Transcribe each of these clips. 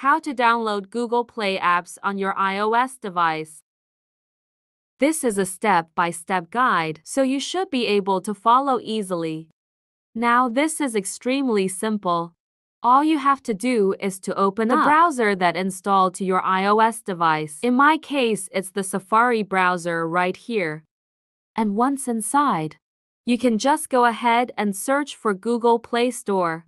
How to download Google Play apps on your iOS device. This is a step-by-step guide, so you should be able to follow easily. Now this is extremely simple. All you have to do is to open the browser that installed to your iOS device. In my case, it's the Safari browser right here. And once inside, you can just go ahead and search for Google Play Store.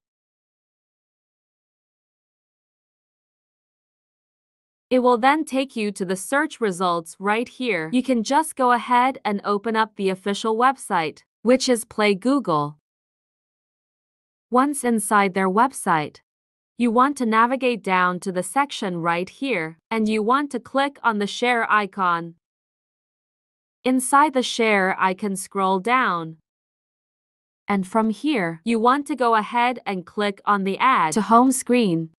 It will then take you to the search results right here. You can just go ahead and open up the official website, which is Play Google. Once inside their website, you want to navigate down to the section right here, and you want to click on the share icon. Inside the share icon, scroll down. And from here, you want to go ahead and click on the Add to Home screen.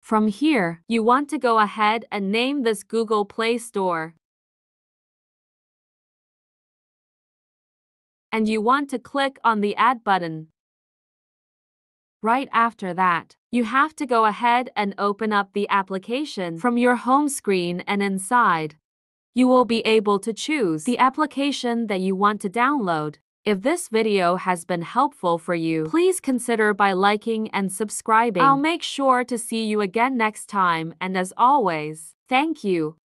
From here, you want to go ahead and name this Google Play Store. And you want to click on the Add button. Right after that, you have to go ahead and open up the application from your home screen, and inside, you will be able to choose the application that you want to download. If this video has been helpful for you, please consider by liking and subscribing. I'll make sure to see you again next time, and as always, thank you.